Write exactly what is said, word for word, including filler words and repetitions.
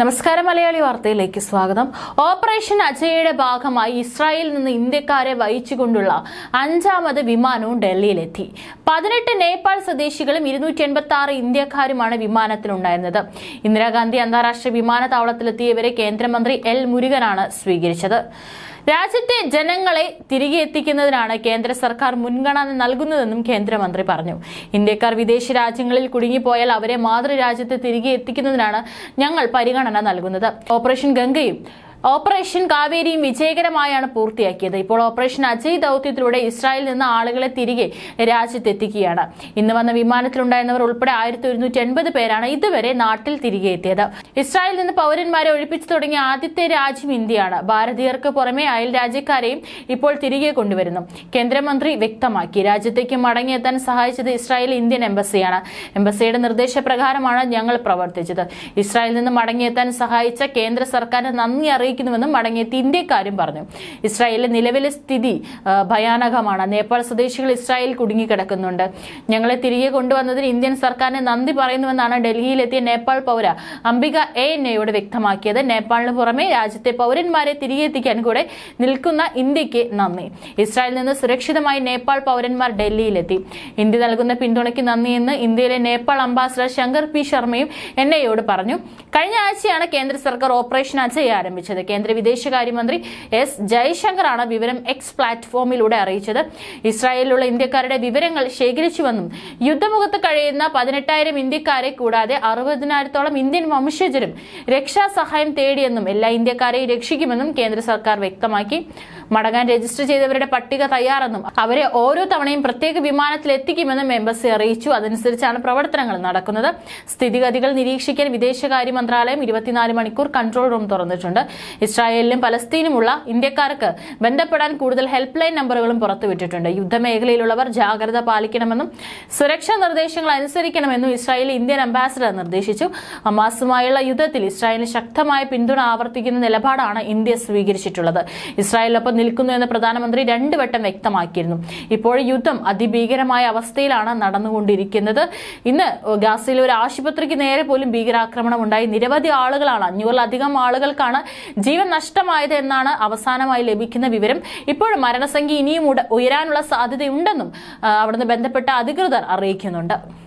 നമസ്കാരം മലയാളി വാർത്തയിലേക്ക് സ്വാഗതം. ഓപ്പറേഷൻ അജയുടെ ഭാഗമായി ഇസ്രായേലിൽ നിന്ന് ഇന്ത്യക്കാരെ വഹിച്ചുകൊണ്ടുള്ള അഞ്ചാമത് വിമാനവും ഡൽഹിയിലെത്തി. പതിനെട്ട് നേപ്പാൾ സ്വദേശികളും ഇരുന്നൂറ്റി എൺപത്തി ആറ് ഇന്ത്യക്കാരുമാണ് വിമാനത്തിലുണ്ടായിരുന്നത്. ഇന്ദിരാഗാന്ധി അന്താരാഷ്ട്ര വിമാനത്താവളത്തിലെത്തിയവരെ കേന്ദ്രമന്ത്രി എൽ മുരുകനാണ് സ്വീകരിച്ചത്. രാജ്യത്തെ ജനങ്ങളെ തിരികെ എത്തിക്കുന്നതിനാണ് കേന്ദ്ര സർക്കാർ മുൻഗണന നൽകുന്നതെന്നും കേന്ദ്രമന്ത്രി പറഞ്ഞു. ഇന്ത്യക്കാർ വിദേശ രാജ്യങ്ങളിൽ കുടുങ്ങിപ്പോയാൽ അവരെ മാതൃരാജ്യത്ത് തിരികെ എത്തിക്കുന്നതിനാണ് ഞങ്ങൾ പരിഗണന നൽകുന്നത്. ഓപ്പറേഷൻ ഗംഗയും ഓപ്പറേഷൻ കാവേരിയും വിജയകരമായാണ് പൂർത്തിയാക്കിയത്. ഇപ്പോൾ ഓപ്പറേഷൻ അജയ് ദൗത്യത്തിലൂടെ ഇസ്രായേലിൽ നിന്ന് ആളുകളെ തിരികെ രാജ്യത്തെത്തിക്കുകയാണ്. ഇന്ന് വന്ന വിമാനത്തിലുണ്ടായിരുന്നവർ ഉൾപ്പെടെ ആയിരത്തി ഒരുന്നൂറ്റി എൺപത് പേരാണ് ഇതുവരെ നാട്ടിൽ തിരികെ എത്തിയത്. ഇസ്രായേലിൽ നിന്ന് പൗരന്മാരെ ഒഴിപ്പിച്ചു തുടങ്ങിയ ആദ്യത്തെ രാജ്യം ഇന്ത്യയാണ്. ഭാരതീയർക്ക് പുറമെ അയൽ രാജ്യക്കാരെയും ഇപ്പോൾ തിരികെ കൊണ്ടുവരുന്നു. കേന്ദ്രമന്ത്രി വ്യക്തമാക്കി. രാജ്യത്തേക്ക് മടങ്ങിയെത്താൻ സഹായിച്ചത് ഇസ്രായേൽ ഇന്ത്യൻ എംബസിയാണ്. എംബസിയുടെ നിർദ്ദേശപ്രകാരമാണ് ഞങ്ങൾ പ്രവർത്തിച്ചത്. ഇസ്രായേലിൽ നിന്ന് മടങ്ങിയെത്താൻ സഹായിച്ച കേന്ദ്ര സർക്കാരിന് നന്ദി അറിയിക്കും ുമെന്നും മടങ്ങിയെത്തി ഇന്ത്യക്കാരും പറഞ്ഞു. ഇസ്രായേലിലെ നിലവിലെ സ്ഥിതി ഭയാനകമാണ്. നേപ്പാൾ സ്വദേശികൾ ഇസ്രായേൽ കുടുങ്ങിക്കിടക്കുന്നുണ്ട്. ഞങ്ങളെ തിരികെ കൊണ്ടുവന്നതിന് ഇന്ത്യൻ സർക്കാരിന് നന്ദി പറയുന്നുവെന്നാണ് ഡൽഹിയിലെത്തിയ നേപ്പാൾ പൗര അംബിക എ എന്നയോട് വ്യക്തമാക്കിയത്. നേപ്പാളിന് പുറമെ രാജ്യത്തെ പൗരന്മാരെ തിരികെ എത്തിക്കാൻ കൂടെ നിൽക്കുന്ന ഇന്ത്യക്ക് നന്ദി. ഇസ്രായേലിൽ നിന്ന് സുരക്ഷിതമായി നേപ്പാൾ പൗരന്മാർ ഡൽഹിയിലെത്തി. ഇന്ത്യ നൽകുന്ന പിന്തുണയ്ക്ക് നന്ദിയെന്ന് ഇന്ത്യയിലെ നേപ്പാൾ അംബാസിഡർ ശങ്കർ പി ശർമ്മയും എന്നയോട് പറഞ്ഞു. കഴിഞ്ഞ ആഴ്ചയാണ് കേന്ദ്ര സർക്കാർ ഓപ്പറേഷൻ അജയ് ആരംഭിച്ചത്. കേന്ദ്ര വിദേശകാര്യമന്ത്രി എസ് ജയശങ്കർ ആണ് വിവരം എക്സ് പ്ലാറ്റ്ഫോമിലൂടെ അറിയിച്ചത്. ഇസ്രായേലിലുള്ള ഇന്ത്യക്കാരുടെ വിവരങ്ങൾ ശേഖരിച്ചുവെന്നും യുദ്ധമുഖത്ത് കഴിയുന്ന പതിനെട്ടായിരം ഇന്ത്യക്കാരെ കൂടാതെ അറുപതിനായിരത്തോളം ഇന്ത്യൻ വംശജരും രക്ഷാസഹായം തേടിയെന്നും എല്ലാ ഇന്ത്യക്കാരെയും രക്ഷിക്കുമെന്നും കേന്ദ്ര സർക്കാർ വ്യക്തമാക്കി. മടങ്ങാൻ രജിസ്റ്റർ ചെയ്തവരുടെ പട്ടിക തയ്യാറെന്നും അവരെ ഓരോ തവണയും പ്രത്യേക വിമാനത്തിൽ എത്തിക്കുമെന്നും എംബസി അറിയിച്ചു. അതനുസരിച്ചാണ് പ്രവർത്തനങ്ങൾ നടക്കുന്നത്. സ്ഥിതിഗതികൾ നിരീക്ഷിക്കാൻ വിദേശകാര്യ മന്ത്രാലയം ഇരുപത്തിനാല് മണിക്കൂർ കൺട്രോൾ റൂം തുറന്നിട്ടുണ്ട്. ഇസ്രായേലിലും പലസ്തീനുമുള്ള ഇന്ത്യക്കാർക്ക് ബന്ധപ്പെടാൻ കൂടുതൽ ഹെൽപ്പ് ലൈൻ നമ്പറുകളും പുറത്തുവിട്ടിട്ടുണ്ട്. യുദ്ധമേഖലയിലുള്ളവർ ജാഗ്രത പാലിക്കണമെന്നും സുരക്ഷാ നിർദ്ദേശങ്ങൾ അനുസരിക്കണമെന്നും ഇസ്രായേൽ ഇന്ത്യൻ അംബാസിഡർ നിർദ്ദേശിച്ചു. ഹമാസുമായുള്ള യുദ്ധത്തിൽ ഇസ്രായേലിന് ശക്തമായ പിന്തുണ ആവർത്തിക്കുന്ന നിലപാടാണ് ഇന്ത്യ സ്വീകരിച്ചിട്ടുള്ളത്. ഇസ്രായേലിനൊപ്പം നിൽക്കുന്നു എന്ന് പ്രധാനമന്ത്രി രണ്ടു വട്ടം വ്യക്തമാക്കിയിരുന്നു. ഇപ്പോൾ യുദ്ധം അതിഭീകരമായ അവസ്ഥയിലാണ് നടന്നുകൊണ്ടിരിക്കുന്നത്. ഇന്ന് ഗാസയിലെ ഒരു ആശുപത്രിക്ക് നേരെ പോലും ഭീകരാക്രമണം ഉണ്ടായി. നിരവധി ആളുകളാണ് അഞ്ഞൂറിലധികം ആളുകൾക്കാണ് ജീവൻ നഷ്ടമായത് എന്നാണ് അവസാനമായി ലഭിക്കുന്ന വിവരം. ഇപ്പോഴും മരണസംഖ്യ ഇനിയും ഉയരാനുള്ള സാധ്യതയുണ്ടെന്നും അവിടുന്ന് ബന്ധപ്പെട്ട അധികൃതർ അറിയിക്കുന്നുണ്ട്.